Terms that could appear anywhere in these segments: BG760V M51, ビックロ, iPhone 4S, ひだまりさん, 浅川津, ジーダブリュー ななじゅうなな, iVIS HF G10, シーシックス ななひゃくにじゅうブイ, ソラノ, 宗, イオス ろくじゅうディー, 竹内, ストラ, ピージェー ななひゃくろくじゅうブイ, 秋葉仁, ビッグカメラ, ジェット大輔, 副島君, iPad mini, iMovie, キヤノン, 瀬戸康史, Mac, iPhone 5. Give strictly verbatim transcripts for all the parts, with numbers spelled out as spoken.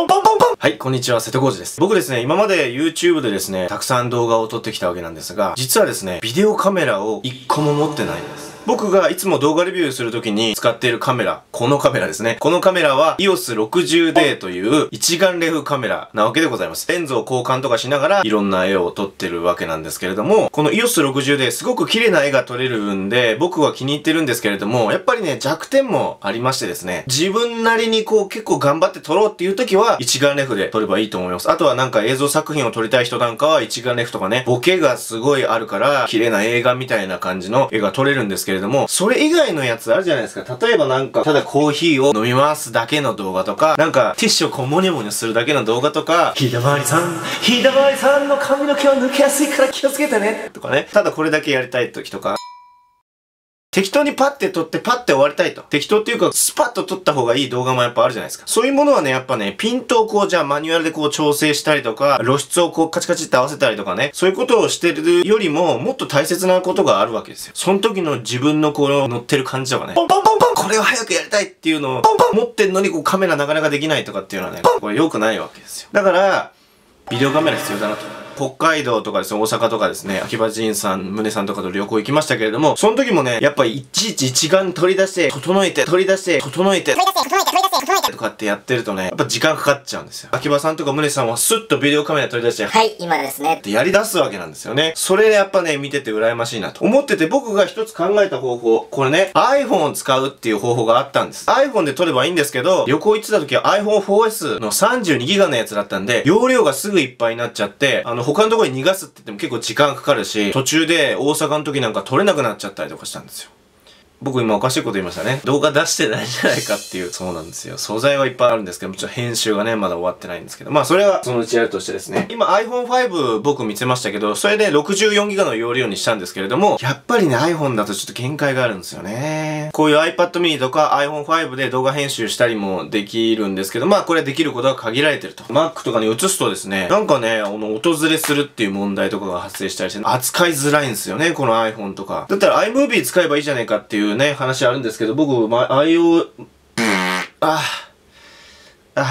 ポンポンポンポン。はい、こんにちは、瀬戸康史です。僕ですね、今まで YouTube でですね、たくさん動画を撮ってきたわけなんですが、実はですね、ビデオカメラを一個も持ってないんです。僕がいつも動画レビューするときに使っているカメラ、このカメラですね。このカメラは イオス ろくじゅうディー という一眼レフカメラなわけでございます。レンズを交換とかしながらいろんな絵を撮ってるわけなんですけれども、この イオス ろくじゅうディー すごく綺麗な絵が撮れるんで、僕は気に入ってるんですけれども、やっぱりね、弱点もありましてですね、自分なりにこう結構頑張って撮ろうっていうときは一眼レフで撮ればいいと思います。あとはなんか映像作品を撮りたい人なんかは一眼レフとかね、ボケがすごいあるから、綺麗な映画みたいな感じの絵が撮れるんですけど、けれども、それ以外のやつあるじゃないですか。例えばなんか、ただコーヒーを飲みますだけの動画とか、なんか、ティッシュをこうモニョモニョするだけの動画とか、ひだまりさん、ひだまりさんの髪の毛は抜けやすいから気をつけてねとかね。ただこれだけやりたい時とか。適当にパッて撮ってパッて終わりたいと。適当っていうか、スパッと撮った方がいい動画もやっぱあるじゃないですか。そういうものはね、やっぱね、ピントをこう、じゃあマニュアルでこう調整したりとか、露出をこうカチカチって合わせたりとかね、そういうことをしてるよりも、もっと大切なことがあるわけですよ。その時の自分のこの乗ってる感じとかね、ポンポンポンポンこれを早くやりたいっていうのを、ポンポン持ってんのにこうカメラなかなかできないとかっていうのはね、これ良くないわけですよ。だから、ビデオカメラ必要だなと。北海道とかですね、大阪とかですね、秋葉仁さん、宗さんとかと旅行行きましたけれども、その時もね、やっぱいちいち一眼取り出して、整えて、取り出して、整えて、取り出して、整えて、取り出して、整えて、とかってやってるとね、やっぱ時間かかっちゃうんですよ。秋葉さんとか宗さんはスッとビデオカメラ取り出して、はい、今ですね、ってやり出すわけなんですよね。それやっぱね、見てて羨ましいなと思ってて、僕が一つ考えた方法、これね、iPhone を使うっていう方法があったんです。iPhone で撮ればいいんですけど、旅行行ってた時は アイフォン フォーエス の さんじゅうにギガ のやつだったんで、容量がすぐいっぱいになっちゃって、あの、他のところに逃がすって言っても結構時間かかるし、途中で大阪の時なんか撮れなくなっちゃったりとかしたんですよ。僕今おかしいこと言いましたね。動画出してないじゃないかっていう。そうなんですよ。素材はいっぱいあるんですけど、ちょっと編集がね、まだ終わってないんですけど。まあそれはそのうちやるとしてですね。今 アイフォン ファイブ 僕見せましたけど、それで ろくじゅうよんギガ の容量にしたんですけれども、やっぱりね iPhone だとちょっと限界があるんですよね。こういう iPad mini とか アイフォン ファイブ で動画編集したりもできるんですけど、まあこれできることは限られてると。Mac とかに移すとですね、なんかね、あの、訪れするっていう問題とかが発生したりして、扱いづらいんですよね、この iPhone とか。だったら iMovie 使えばいいじゃないかっていうね、話あるんですけど、僕、ま、iOS、ああ、ああ、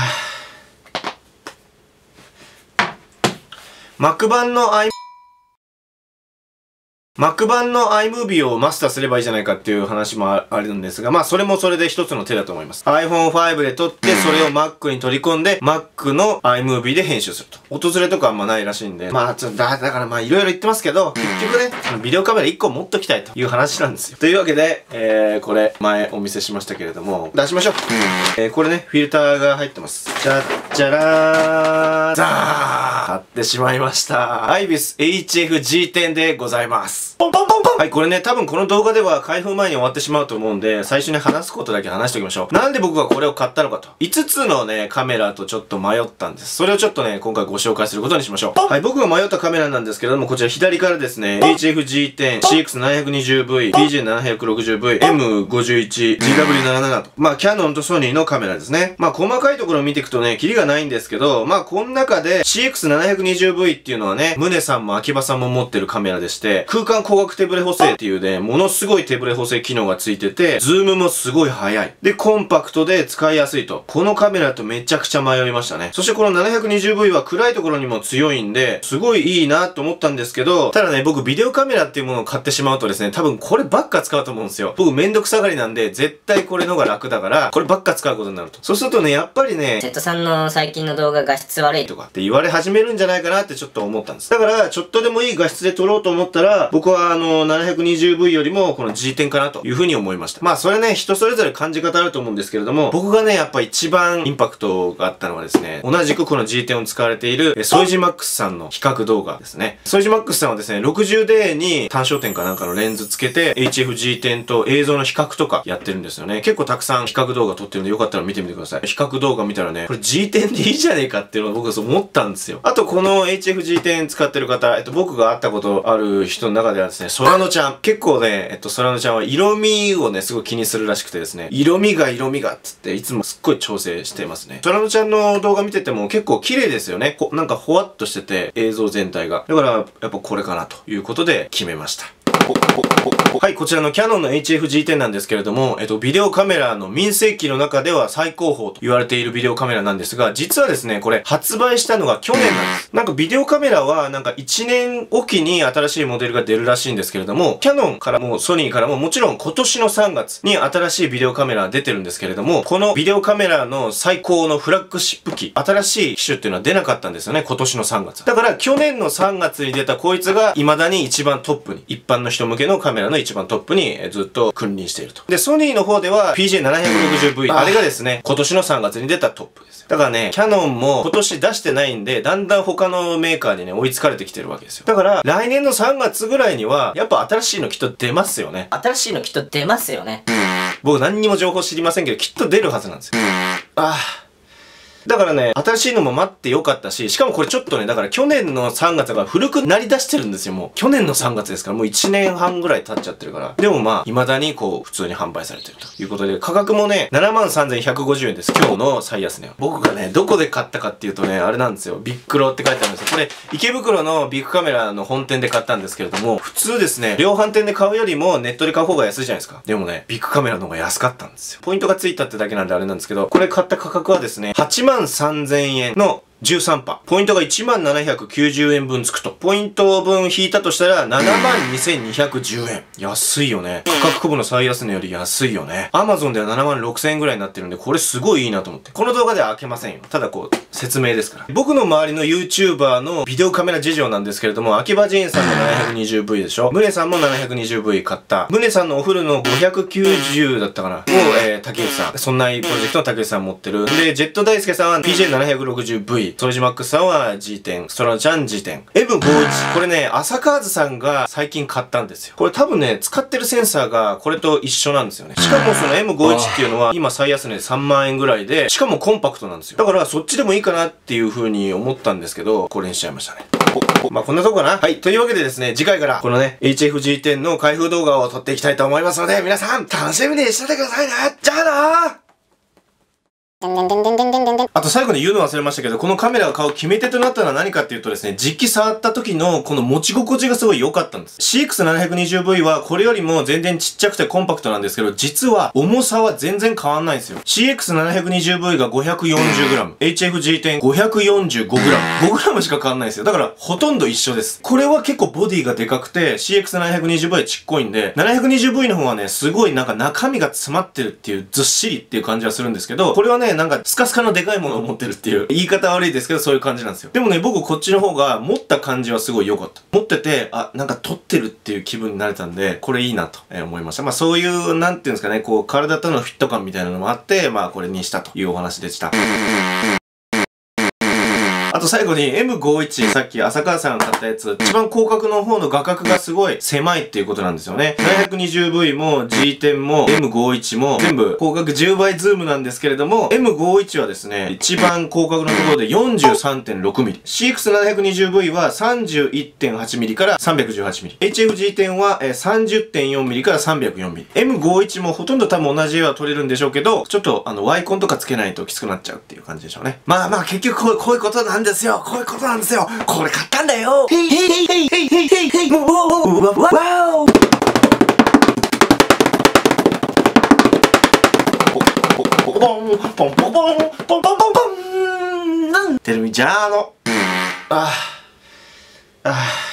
Mac 版の i、Mac 版の iMovie をマスターすればいいじゃないかっていう話もあるんですが、まあ、それもそれで一つの手だと思います。アイフォン ファイブ で撮って、それを Mac に取り込んで、Mac の iMovie で編集すると。訪れとかあんまないらしいんで、まあ、ちょっと、だからまあ、いろいろ言ってますけど、結局ね、ビデオカメラいっこ持っときたいという話なんですよ。というわけで、えー、これ、前お見せしましたけれども、出しましょう。えー、これね、フィルターが入ってます。じゃっじゃらー、ザー、買ってしまいました。アイビス エイチエフ ジーテン でございます。ポンポンポンポン。はい、これね、多分この動画では開封前に終わってしまうと思うんで、最初に話すことだけ話しておきましょう。なんで僕がこれを買ったのかと。いつつのね、カメラとちょっと迷ったんです。それをちょっとね、今回ご紹介することにしましょう。はい、僕が迷ったカメラなんですけれども、こちら左からですね、エイチエフ ジーテン、シーエックス ななひゃくにじゅうブイ、ピージェイ ななひゃくろくじゅうブイ、エム ごじゅういち、ジーダブリュー ななじゅうなな と。まあ、キャノンとソニーのカメラですね。まあ、細かいところを見ていくとね、キリがないんですけど、まあ、この中で シーエックス ななひゃくにじゅうブイ っていうのはね、宗さんも秋葉さんも持ってるカメラでして、空間光学手ブレ補正っていうね、ものすごい手ブレ補正機能がついてて、ズームもすごい速い。で、コンパクトで使いやすいと。このカメラとめちゃくちゃ迷いましたね。そしてこの ななひゃくにじゅうブイ は暗いところにも強いんで、すごいいいなと思ったんですけど、ただね、僕ビデオカメラっていうものを買ってしまうとですね、多分こればっか使うと思うんですよ。僕めんどくさがりなんで、絶対これのが楽だから、こればっか使うことになると。そうするとね、やっぱりね、瀬戸さんの最近の動画画質悪いとかって言われ始めるんじゃないかなってちょっと思ったんです。だから、ちょっとでもいい画質で撮ろうと思ったら、僕はあの ななひゃくにじゅうブイ よりもこの ジーテン かなというふうに思いました。まあそれね、人それぞれ感じ方あると思うんですけれども、僕がね、やっぱ一番インパクトがあったのはですね、同じくこの ジーテン を使われている、ソイジマックスさんの比較動画ですね。ソイジマックスさんはですね、ろくじゅうディー に単焦点かなんかのレンズつけて、エイチエフ ジーテン と映像の比較とかやってるんですよね。結構たくさん比較動画撮ってるんで、よかったら見てみてください。比較動画見たらね、これ ジーテン でいいじゃねえかっていうのを僕はそう思ったんですよ。あとこの エイチエフ ジーテン 使ってる方、えっと僕が会ったことある人の中ではですね、ソラノちゃん。結構ね、えっと、ソラノちゃんは色味をね、すごい気にするらしくてですね、色味が色味がっつって、いつもすっごい調整してますね。ソラノちゃんの動画見てても結構綺麗ですよね。こ、なんかほわっとしてて、映像全体が。だから、やっぱこれかなということで決めました。はい、こちらのキヤノンの エイチエフジーテン なんですけれども、えっと、ビデオカメラの民生機の中では最高峰と言われているビデオカメラなんですが、実はですね、これ発売したのが去年なんです。なんかビデオカメラはなんかいちねんおきに新しいモデルが出るらしいんですけれども、キヤノンからもソニーからももちろん今年のさんがつに新しいビデオカメラ出てるんですけれども、このビデオカメラの最高のフラッグシップ機、新しい機種っていうのは出なかったんですよね、今年のさんがつ。だから去年のさんがつに出たこいつが未だに一番トップに、一般の人向けのカメラの一番一番トップにずっと君臨していると。で、ソニーの方では ピージェーななひゃくろくじゅうブイ。あれがですね、今年のさんがつに出たトップですよ。だからね、キヤノンも今年出してないんで、だんだん他のメーカーにね、追いつかれてきてるわけですよ。だから、来年のさんがつぐらいには、やっぱ新しいのきっと出ますよね。新しいのきっと出ますよね。僕何にも情報知りませんけど、きっと出るはずなんですよ。ああ。だからね、新しいのも待ってよかったし、しかもこれちょっとね、だから去年のさんがつが古くなりだしてるんですよ、もう。去年のさんがつですから、もういちねんはんぐらい経っちゃってるから。でもまあ、未だにこう、普通に販売されてるということで、価格もね、ななまんさんぜんひゃくごじゅうえんです。今日の最安値。僕がね、どこで買ったかっていうとね、あれなんですよ。ビックロって書いてあるんですよ。これ、池袋のビッグカメラの本店で買ったんですけれども、普通ですね、量販店で買うよりもネットで買う方が安いじゃないですか。でもね、ビッグカメラの方が安かったんですよ。ポイントがついたってだけなんであれなんですけど、これ買った価格はですね、はちまんさんぜんえんの じゅうさんパーセント。ポイントがいちまんななひゃくきゅうじゅうえんぶんつくと。ポイント分引いたとしたらななまんにせんにひゃくじゅうえん。安いよね。価格コブの最安値より安いよね。Amazon ではななまんろくせんえんぐらいになってるんで、これすごいいいなと思って。この動画では開けませんよ。ただこう、説明ですから。僕の周りの YouTuber のビデオカメラ事情なんですけれども、秋葉仁さんも ななひゃくにじゅうブイ でしょ。ムネさんも ななひゃくにじゅうブイ 買った。ムネさんのお古のごひゃくきゅうじゅうだったかな。を、えー、竹内さん。そんなプロジェクトの竹内さん持ってる。で、ジェット大輔さんは ピージェーななひゃくろくじゅうブイ。副島君さんは ジーテン、ストラちゃん ジーテン、エブごじゅういち。これね、浅川津さんが最近買ったんですよ。これ多分ね、使ってるセンサーがこれと一緒なんですよね。しかもその エムごじゅういち っていうのは今最安値でさんまんえんぐらいで、しかもコンパクトなんですよ。だからそっちでもいいかなっていう風に思ったんですけど、これにしちゃいましたね。まあこんなとこかな。はい。というわけでですね、次回からこのね、エイチエフジーテン の開封動画を撮っていきたいと思いますので、皆さん、楽しみにしててくださいね。じゃあなーあと最後に言うの忘れましたけど、このカメラを買う決め手となったのは何かっていうとですね、実機触った時のこの持ち心地がすごい良かったんです。シーエックスななひゃくにじゅうブイ はこれよりも全然ちっちゃくてコンパクトなんですけど、実は重さは全然変わんないんですよ。シーエックスななひゃくにじゅうブイ が ごひゃくよんじゅうグラム、エイチエフジーテン ごひゃくよんじゅうごグラム、ごグラム しか変わんないんですよ。だからほとんど一緒です。これは結構ボディがでかくて、シーエックスななひゃくにじゅうブイ はちっこいんで、ななひゃくにじゅうブイ の方はね、すごいなんか中身が詰まってるっていう、ずっしりっていう感じはするんですけど、これはね、なんかスカスカのでかいものを持ってるっていう言い方悪いですけど、そういう感じなんですよ。でもね、僕こっちの方が持った感じはすごい良かった。持ってて、あ、なんか撮ってるっていう気分になれたんで、これいいなと思いました。まあそういう、なんていうんですかね、こう体とのフィット感みたいなのもあって、まあこれにしたというお話でした。あと最後に エムごじゅういち、さっき浅川さんが買ったやつ、一番広角の方の画角がすごい狭いっていうことなんですよね。ななひゃくにじゅうブイ も ジーテン も エムごじゅういち も全部広角じゅうばいズームなんですけれども、エムごじゅういち はですね、一番広角のところで よんじゅうさんてんろくミリ。シーエックスななひゃくにじゅうブイ は さんじゅういってんはちミリ から さんびゃくじゅうはちミリ。エイチエフジーテン は さんじゅってんよんミリ から さんびゃくよんミリ。エムごじゅういち もほとんど多分同じ絵は撮れるんでしょうけど、ちょっとあのワイコンとかつけないときつくなっちゃうっていう感じでしょうね。まあまあ結局こう、こういうことなんですよ。こういうことなんですよ。これ買ったんだよ。へいへいへいへいへいへいへい。わわお。ポンポンポンポンポンポンポンポン。なんてるみちゃーの。ああ。ああ。